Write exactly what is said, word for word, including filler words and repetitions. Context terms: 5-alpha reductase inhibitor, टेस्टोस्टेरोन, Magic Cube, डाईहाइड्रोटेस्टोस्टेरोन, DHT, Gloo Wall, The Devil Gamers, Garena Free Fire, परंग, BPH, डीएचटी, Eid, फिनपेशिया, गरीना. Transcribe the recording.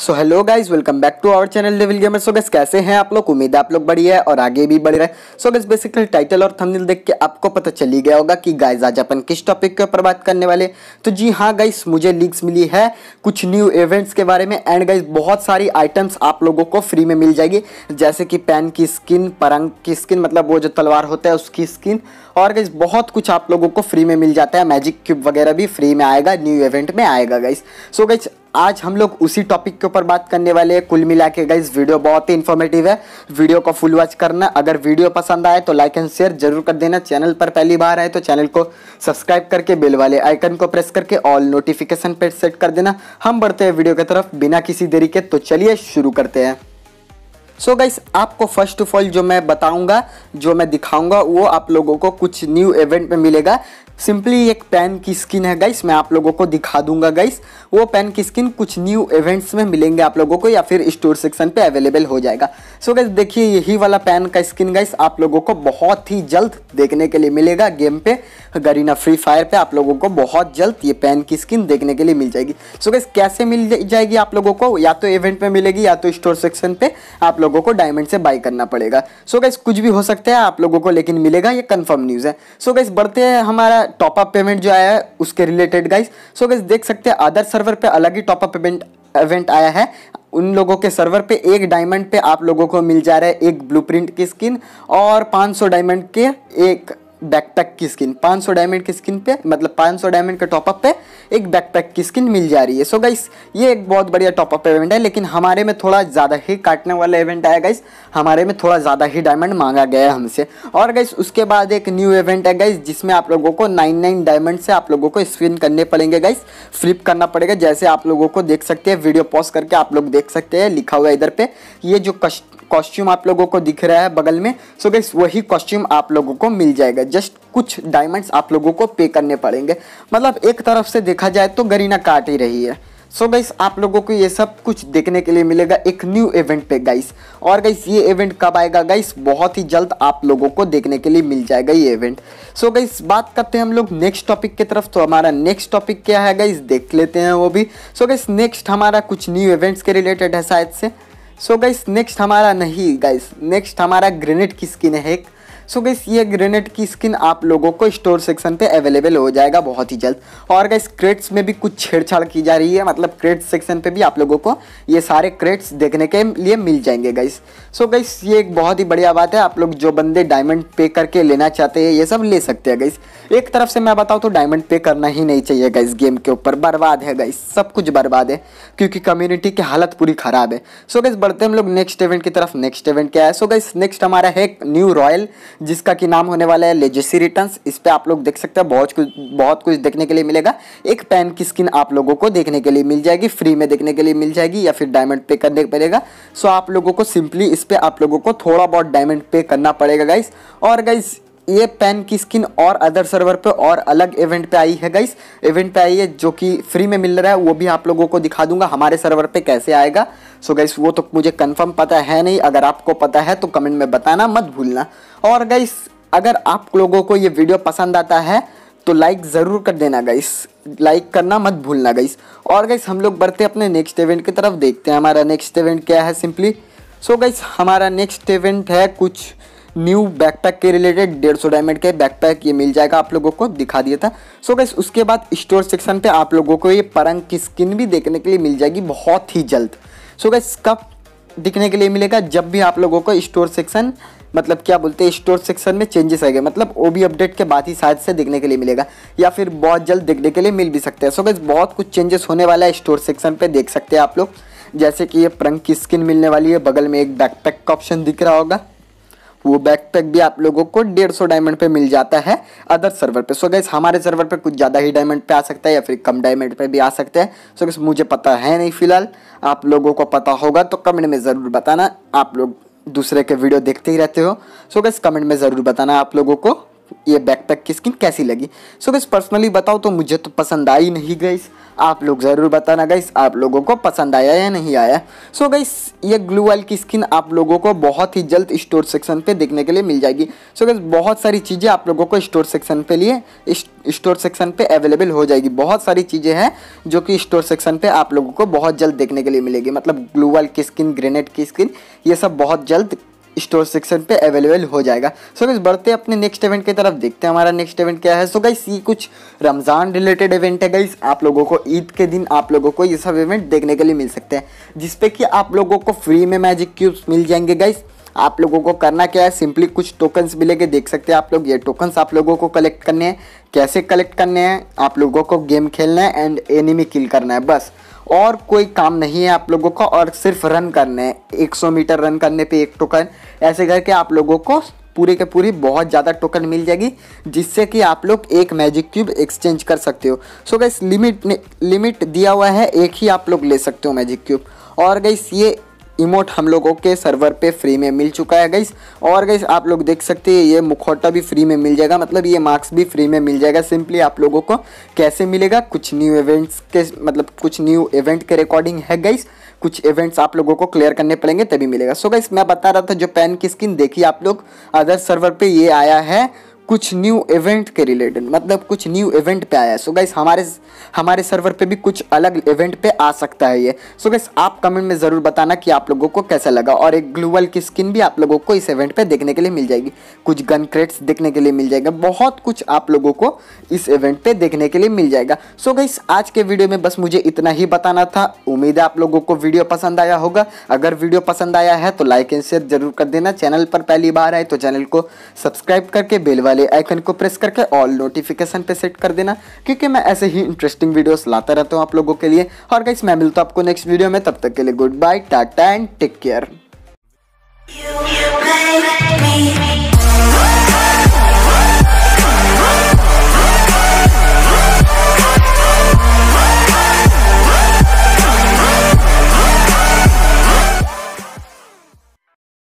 So hello guys, welcome back to our channel devil gamers. So guys, कैसे हैं आप लोग? उम्मीद है आप लोग बढ़िया है और आगे भी बढ़ रहे हैं। सो गाइस, बेसिकली टाइटल और थंबनेल देख के आपको पता चली गया होगा कि गाइज आज अपन किस टॉपिक के ऊपर बात करने वाले। तो जी हाँ गाइज, मुझे लीक्स मिली है कुछ न्यू इवेंट्स के बारे में एंड गाइज बहुत सारी आइटम्स आप लोगों को फ्री में मिल जाएगी, जैसे कि पैन की स्किन, परंग की स्किन मतलब वो जो तलवार होता है उसकी स्किन, और गाइज बहुत कुछ आप लोगों को फ्री में मिल जाता है। मैजिक क्यूब वगैरह भी फ्री में आएगा, न्यू इवेंट में आएगा गाइज। सो गाइज आज हम लोग उसी टॉपिक के ऊपर बात करने वाले हैं। कुल मिला के गाइज वीडियो बहुत ही इन्फॉर्मेटिव है, वीडियो को फुल वॉच करना। अगर वीडियो पसंद आए तो लाइक एंड शेयर जरूर कर देना। चैनल पर पहली बार आए तो चैनल को सब्सक्राइब करके बेल वाले आइकन को प्रेस करके ऑल नोटिफिकेशन पर सेट कर देना। हम बढ़ते हैं वीडियो की तरफ बिना किसी देरी के, तो चलिए शुरू करते हैं। सो so गाइस, आपको फर्स्ट ऑफ ऑल जो मैं बताऊंगा, जो मैं दिखाऊंगा वो आप लोगों को कुछ न्यू इवेंट में मिलेगा। सिंपली एक पैन की स्किन है गाइस, मैं आप लोगों को दिखा दूंगा गाइस। वो पैन की स्किन कुछ न्यू इवेंट्स में मिलेंगे आप लोगों को या फिर स्टोर सेक्शन पे अवेलेबल हो जाएगा। सो so गाइस देखिए, यही वाला पैन का स्किन गाइस आप लोगों को बहुत ही जल्द देखने के लिए मिलेगा गेम पे। गरीना फ्री फायर पे आप लोगों को बहुत जल्द ये पैन की स्किन देखने के लिए मिल जाएगी। सो so गाइस कैसे मिल जाएगी आप लोगों को? या तो इवेंट में मिलेगी या तो स्टोर सेक्शन पे आप लोगों को डायमंड से बाई करना पड़ेगा। सो so गाइस कुछ भी हो सकता है आप लोगों को, लेकिन मिलेगा, ये कंफर्म न्यूज़ है। सो so गाइस बढ़ते हैं हमारा टॉप अप पेमेंट जो आया है उसके रिलेटेड गाइस। सो गाइस देख सकते हैं अदर सर्वर पे अलग ही टॉप अप पेमेंट इवेंट आया है। उन लोगों के सर्वर पे एक डायमंड पे आप लोगों को मिल जा रहा है एक ब्लूप्रिंट की स्किन और पाँच सौ डायमंड के एक बैकपैक की स्किन। पाँच सौ डायमंड की स्किन पे मतलब पाँच सौ डायमंड के टॉपअप पे एक बैकपैक की स्किन मिल जा रही है। सो so गाइस ये एक बहुत बढ़िया टॉपअप इवेंट है, लेकिन हमारे में थोड़ा ज़्यादा ही काटने वाला इवेंट आया गाइस। हमारे में थोड़ा ज़्यादा ही डायमंड मांगा गया है हमसे। और गाइस उसके बाद एक न्यू इवेंट है गाइस, जिसमें आप लोगों को नाइन नाइन डायमंड से आप लोगों को स्पिन करने पड़ेंगे गाइस, फ्लिप करना पड़ेगा। जैसे आप लोगों को देख सकते हैं, वीडियो पॉज करके आप लोग देख सकते हैं लिखा हुआ इधर पे, ये जो कष्ट कॉस्ट्यूम आप लोगों को दिख रहा है बगल में। सो गाइस वही कॉस्ट्यूम आप लोगों को मिल जाएगा, जस्ट कुछ डायमंड्स आप लोगों को पे करने पड़ेंगे। मतलब एक तरफ से देखा जाए तो गरीना काट ही रही है। सो so गाइस आप लोगों को ये सब कुछ देखने के लिए मिलेगा एक न्यू इवेंट पे गाइस। और गाइस ये इवेंट कब आएगा गाइस? बहुत ही जल्द आप लोगों को देखने के लिए मिल जाएगा ये इवेंट। सो so गाइस बात करते हैं हम लोग नेक्स्ट टॉपिक की तरफ। तो हमारा नेक्स्ट टॉपिक क्या है गाइस, देख लेते हैं वो भी। सो so गाइस नेक्स्ट हमारा कुछ न्यू इवेंट्स के रिलेटेड है शायद से। सो गाइस नेक्स्ट हमारा नहीं गाइस, नेक्स्ट हमारा ग्रेनेड की स्किन है एक। सो so गाइस ये ग्रेनेड की स्किन आप लोगों को स्टोर सेक्शन पे अवेलेबल हो जाएगा बहुत ही जल्द। और गाइस क्रेट्स में भी कुछ छेड़छाड़ की जा रही है, मतलब क्रेट्स सेक्शन पे भी आप लोगों को ये सारे क्रेट्स देखने के लिए मिल जाएंगे गाइस। सो so गाइस ये एक बहुत ही बढ़िया बात है, आप लोग जो बंदे डायमंड पे करके लेना चाहते हैं ये सब ले सकते हैं गाइस। एक तरफ से मैं बताऊँ तो डायमंड पे करना ही नहीं चाहिए गाइस, गेम के ऊपर बर्बाद है गाइस, सब कुछ बर्बाद है क्योंकि कम्युनिटी की हालत पूरी ख़राब है। सो so गाइस बढ़ते हम लोग नेक्स्ट इवेंट की तरफ। नेक्स्ट इवेंट क्या है? सो so गाइस नेक्स्ट हमारा है न्यू रॉयल, जिसका कि नाम होने वाला है लेगेसी रिटर्न्स। इस पे आप लोग देख सकते हैं बहुत कुछ बहुत कुछ देखने के लिए मिलेगा। एक पैन की स्किन आप लोगों को देखने के लिए मिल जाएगी, फ्री में देखने के लिए मिल जाएगी या फिर डायमंड पे करने पड़ेगा। सो आप लोगों को सिंपली इस पे आप लोगों को थोड़ा बहुत डायमंड पे करना पड़ेगा गाइस। और गाइस ये पैन की स्किन और अदर सर्वर पे और अलग इवेंट पे आई है गाइस, इवेंट पे आई है जो कि फ्री में मिल रहा है। वो भी आप लोगों को दिखा दूंगा हमारे सर्वर पे कैसे आएगा। सो so गाइस वो तो मुझे कंफर्म पता है नहीं, अगर आपको पता है तो कमेंट में बताना मत भूलना। और गाइस अगर आप लोगों को ये वीडियो पसंद आता है तो लाइक ज़रूर कर देना गाइस, लाइक करना मत भूलना गाइस। और गाइस हम लोग बढ़ते अपने नेक्स्ट इवेंट की तरफ, देखते हैं हमारा नेक्स्ट इवेंट क्या है सिंपली। सो so गाइस हमारा नेक्स्ट इवेंट है कुछ न्यू बैकपैक के रिलेटेड। डेढ़ सौ डायमंड के बैकपैक ये मिल जाएगा आप लोगों को, दिखा दिया था। सो so गाइस उसके बाद स्टोर सेक्शन पे आप लोगों को ये परंग की स्किन भी देखने के लिए मिल जाएगी बहुत ही जल्द। सो so गाइस कब दिखने के लिए मिलेगा? जब भी आप लोगों को स्टोर सेक्शन मतलब क्या बोलते हैं, स्टोर सेक्शन में चेंजेस आएंगे, मतलब ओ बी अपडेट के बाद ही शायद से देखने के लिए मिलेगा या फिर बहुत जल्द देखने के लिए मिल भी सकते हैं। सो so गाइस बहुत कुछ चेंजेस होने वाला है स्टोर सेक्शन पे, देख सकते हैं आप लोग। जैसे कि ये परंग की स्किन मिलने वाली है, बगल में एक बैकपैक का ऑप्शन दिख रहा होगा, वो बैकपैक भी आप लोगों को डेढ़ सौ डायमंड पे मिल जाता है अदर सर्वर पे। सो गाइस हमारे सर्वर पे कुछ ज़्यादा ही डायमंड पे आ सकता है या फिर कम डायमंड पे भी आ सकता है। सो गाइस मुझे पता है नहीं फिलहाल, आप लोगों को पता होगा तो कमेंट में ज़रूर बताना। आप लोग दूसरे के वीडियो देखते ही रहते हो, सो गाइस कमेंट में ज़रूर बताना आप लोगों को ये बैकपैक की स्किन कैसी लगी। सो गाइस पर्सनली बताओ तो मुझे तो पसंद आई नहीं गाइस, आप लोग ज़रूर बताना गाइस आप लोगों को पसंद आया या नहीं आया। सो गाइस ये ग्लू वाल की स्किन आप लोगों को बहुत ही जल्द स्टोर सेक्शन पे देखने के लिए मिल जाएगी। सो गाइस बहुत सारी चीज़ें आप लोगों को स्टोर सेक्शन पे लिए स्टोर सेक्शन पे अवेलेबल हो जाएगी। बहुत सारी चीज़ें हैं जो कि स्टोर सेक्शन पे आप लोगों को बहुत जल्द देखने के लिए मिलेगी, मतलब ग्लू वाल की स्किन, ग्रेनेड की स्किन, ये सब बहुत जल्द स्टोर सेक्शन पे अवेलेबल हो जाएगा। सो गाइस बढ़ते हैं अपने नेक्स्ट इवेंट की तरफ, देखते हैं हमारा नेक्स्ट इवेंट क्या है। सो गाइस ये कुछ रमज़ान रिलेटेड इवेंट है गाइस, आप लोगों को ईद के दिन आप लोगों को ये सब इवेंट देखने के लिए मिल सकते हैं, जिसपे कि आप लोगों को फ्री में मैजिक क्यूब्स मिल जाएंगे गाइस। आप लोगों को करना क्या है, सिंपली कुछ टोकन्स मिलेंगे, देख सकते हैं आप लोग, ये टोकन्स आप लोगों को कलेक्ट करने हैं। कैसे कलेक्ट करने हैं, आप लोगों को गेम खेलना है एंड एनिमी किल करना है, बस और कोई काम नहीं है आप लोगों को, और सिर्फ रन करने हैं। सौ मीटर रन करने पे एक टोकन, ऐसे करके आप लोगों को पूरे के पूरी बहुत ज़्यादा टोकन मिल जाएगी, जिससे कि आप लोग एक मैजिक क्यूब एक्सचेंज कर सकते हो। सो गाइस लिमिट लिमिट दिया हुआ है, एक ही आप लोग ले सकते हो मैजिक क्यूब। और गाइस ये इमोट हम लोगों के सर्वर पे फ्री में मिल चुका है गाइस, और गाइस आप लोग देख सकते हैं ये मुखौटा भी फ्री में मिल जाएगा, मतलब ये मार्क्स भी फ्री में मिल जाएगा। सिंपली आप लोगों को कैसे मिलेगा, कुछ न्यू इवेंट्स के मतलब कुछ न्यू इवेंट के रिकॉर्डिंग है गाइस, कुछ इवेंट्स आप लोगों को क्लियर करने पड़ेंगे तभी मिलेगा। सो गाइस मैं बता रहा था जो पैन की स्किन देखी आप लोग, अदर सर्वर पर ये आया है कुछ न्यू इवेंट के रिलेटेड, मतलब कुछ न्यू इवेंट पे आया है। सो गाइस हमारे हमारे सर्वर पे भी कुछ अलग इवेंट पे आ सकता है ये। सो गाइस आप कमेंट में ज़रूर बताना कि आप लोगों को कैसा लगा। और एक ग्लूवल की स्किन भी आप लोगों को इस इवेंट पे देखने के लिए मिल जाएगी, कुछ गन क्रेट्स देखने के लिए मिल जाएगा, बहुत कुछ आप लोगों को इस इवेंट पर देखने के लिए मिल जाएगा। सो गाइस आज के वीडियो में बस मुझे इतना ही बताना था। उम्मीद है आप लोगों को वीडियो पसंद आया होगा, अगर वीडियो पसंद आया है तो लाइक एंड शेयर जरूर कर देना। चैनल पर पहली बार आए तो चैनल को सब्सक्राइब करके बेल वाले आइकन को प्रेस करके ऑल नोटिफिकेशन पे सेट कर देना, क्योंकि मैं ऐसे ही इंटरेस्टिंग वीडियोस लाता रहता हूँ आप लोगों के लिए। और गाइस मैं मिलता हूँ आपको नेक्स्ट वीडियो में, तब तक के लिए good bye, tata and take care.